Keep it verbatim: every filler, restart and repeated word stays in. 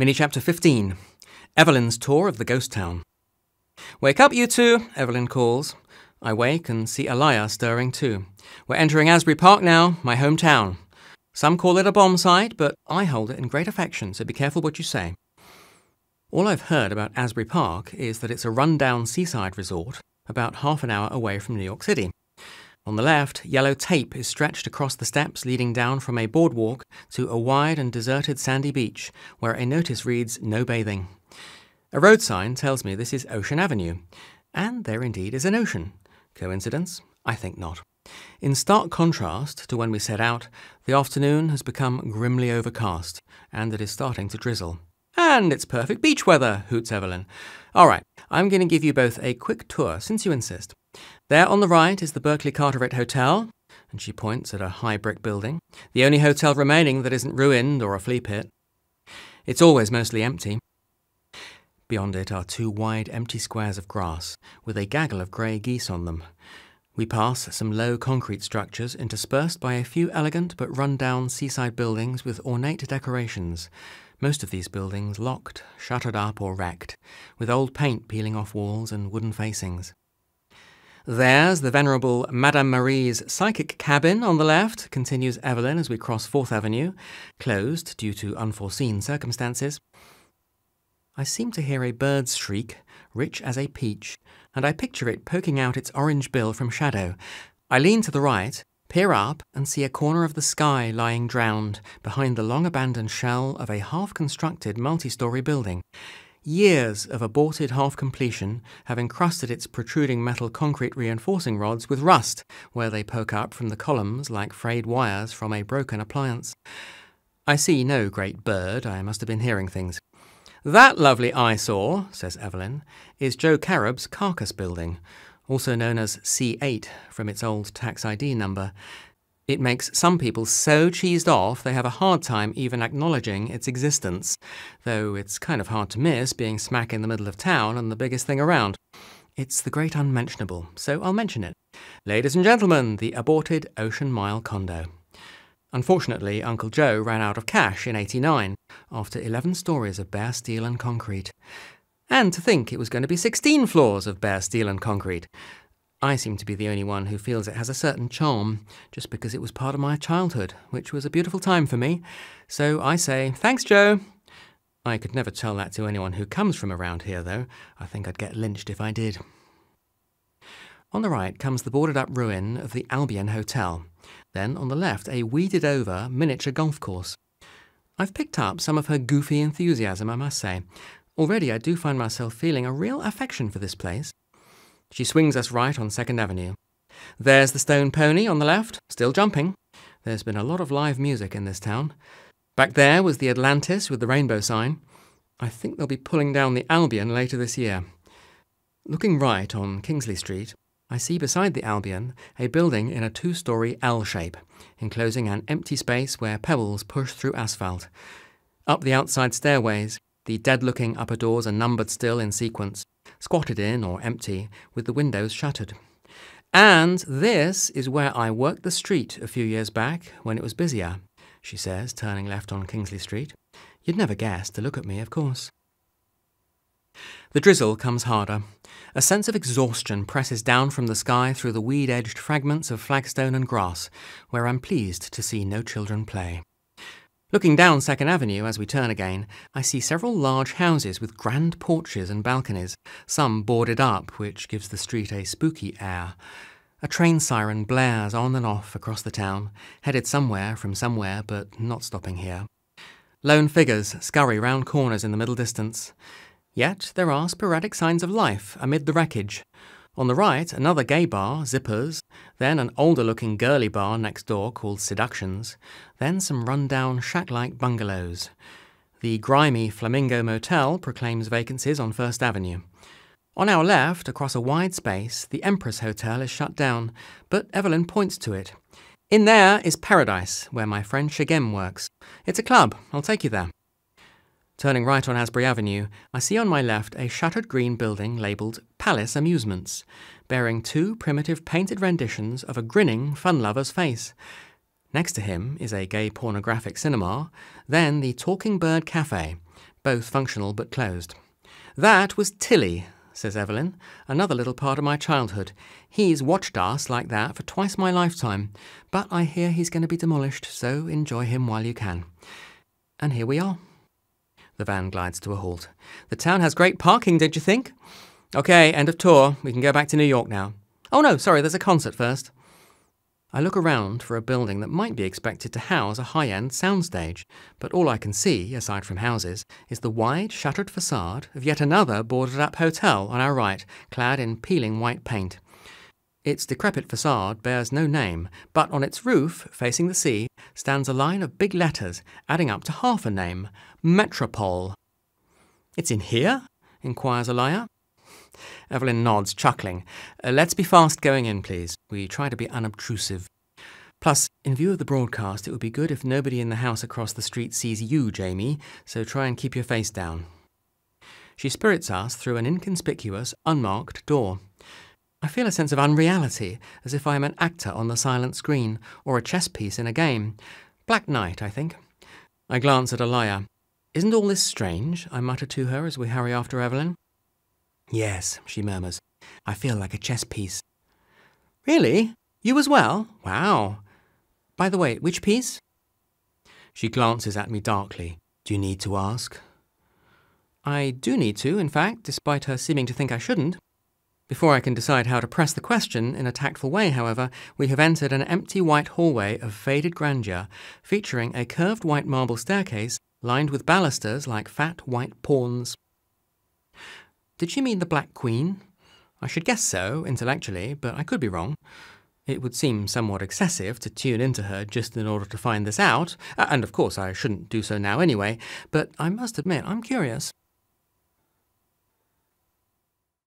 Mini-chapter fifteen, Evelyn's tour of the ghost town. "Wake up, you two," Evelyn calls. I wake and see Elia stirring too. We're entering Asbury Park now, my hometown. Some call it a bomb site, but I hold it in great affection, so be careful what you say. All I've heard about Asbury Park is that it's a run-down seaside resort about half an hour away from New York City. On the left, yellow tape is stretched across the steps leading down from a boardwalk to a wide and deserted sandy beach, where a notice reads, "No bathing." A road sign tells me this is Ocean Avenue, and there indeed is an ocean. Coincidence? I think not. In stark contrast to when we set out, the afternoon has become grimly overcast, and it is starting to drizzle. "And it's perfect beach weather," hoots Evelyn. "All right, I'm going to give you both a quick tour, since you insist. There on the right is the Berkeley Carteret Hotel," and she points at a high brick building, the only hotel remaining that isn't ruined or a flea pit. It's always mostly empty. Beyond it are two wide, empty squares of grass, with a gaggle of grey geese on them. We pass some low concrete structures interspersed by a few elegant but run-down seaside buildings with ornate decorations, most of these buildings locked, shuttered up or wrecked, with old paint peeling off walls and wooden facings. "There's the venerable Madame Marie's psychic cabin on the left," continues Evelyn as we cross Fourth Avenue, closed due to unforeseen circumstances. I seem to hear a bird's shriek, rich as a peach, and I picture it poking out its orange bill from shadow. I lean to the right, peer up, and see a corner of the sky lying drowned behind the long-abandoned shell of a half-constructed multi-story building. Years of aborted half-completion have encrusted its protruding metal concrete reinforcing rods with rust, where they poke up from the columns like frayed wires from a broken appliance. I see no great bird. I must have been hearing things. "That lovely eyesore," says Evelyn, "is Joe Carob's carcass building, also known as C eight from its old tax I D number. It makes some people so cheesed off they have a hard time even acknowledging its existence, though it's kind of hard to miss being smack in the middle of town and the biggest thing around. It's the great unmentionable, so I'll mention it. Ladies and gentlemen, the aborted Ocean Mile Condo. Unfortunately, Uncle Joe ran out of cash in eighty-nine, after eleven stories of bare steel and concrete. And to think it was going to be sixteen floors of bare steel and concrete. I seem to be the only one who feels it has a certain charm, just because it was part of my childhood, which was a beautiful time for me. So I say, thanks, Joe." I could never tell that to anyone who comes from around here, though. I think I'd get lynched if I did. On the right comes the boarded-up ruin of the Albion Hotel. Then on the left, a weeded-over miniature golf course. I've picked up some of her goofy enthusiasm, I must say. Already I do find myself feeling a real affection for this place. She swings us right on Second Avenue. There's the Stone Pony on the left, still jumping. There's been a lot of live music in this town. Back there was the Atlantis with the rainbow sign. I think they'll be pulling down the Albion later this year. Looking right on Kingsley Street, I see beside the Albion a building in a two-story L shape, enclosing an empty space where pebbles push through asphalt. Up the outside stairways, the dead-looking upper doors are numbered still in sequence, squatted in or empty, with the windows shuttered. "And this is where I worked the street a few years back when it was busier," she says, turning left on Kingsley Street. You'd never guess to look at me, of course. The drizzle comes harder. A sense of exhaustion presses down from the sky through the weed-edged fragments of flagstone and grass, where I'm pleased to see no children play. Looking down Second Avenue as we turn again, I see several large houses with grand porches and balconies, some boarded up, which gives the street a spooky air. A train siren blares on and off across the town, headed somewhere from somewhere, but not stopping here. Lone figures scurry round corners in the middle distance. Yet there are sporadic signs of life amid the wreckage. On the right, another gay bar, Zippers, then an older-looking girly bar next door called Seductions, then some run-down shack-like bungalows. The grimy Flamingo Motel proclaims vacancies on First Avenue. On our left, across a wide space, the Empress Hotel is shut down, but Evelyn points to it. "In there is Paradise, where my friend Shagem works. It's a club. I'll take you there." Turning right on Asbury Avenue, I see on my left a shuttered green building labelled Palace Amusements, bearing two primitive painted renditions of a grinning fun-lover's face. Next to him is a gay pornographic cinema, then the Talking Bird Cafe, both functional but closed. "That was Tilly," says Evelyn, "another little part of my childhood. He's watched us like that for twice my lifetime, but I hear he's going to be demolished, so enjoy him while you can." And here we are. The van glides to a halt. "The town has great parking, did you think? Okay, end of tour. We can go back to New York now. Oh no, sorry, there's a concert first." I look around for a building that might be expected to house a high-end soundstage, but all I can see, aside from houses, is the wide, shuttered facade of yet another boarded-up hotel on our right, clad in peeling white paint. Its decrepit facade bears no name, but on its roof, facing the sea, stands a line of big letters, adding up to half a name: Metropole. "It's in here?" inquires Elia. Evelyn nods, chuckling. Uh, "Let's be fast going in, please. We try to be unobtrusive. Plus, in view of the broadcast, it would be good if nobody in the house across the street sees you, Jamie, so try and keep your face down." She spirits us through an inconspicuous, unmarked door. I feel a sense of unreality, as if I am an actor on the silent screen, or a chess piece in a game. Black Knight, I think. I glance at Elia. "Isn't all this strange?" I mutter to her as we hurry after Evelyn. "Yes," she murmurs. "I feel like a chess piece." "Really? You as well? Wow. By the way, which piece?" She glances at me darkly. "Do you need to ask?" I do need to, in fact, despite her seeming to think I shouldn't. Before I can decide how to press the question in a tactful way, however, we have entered an empty white hallway of faded grandeur, featuring a curved white marble staircase lined with balusters like fat white pawns. Did she mean the Black Queen? I should guess so, intellectually, but I could be wrong. It would seem somewhat excessive to tune into her just in order to find this out, and of course I shouldn't do so now anyway, but I must admit I'm curious.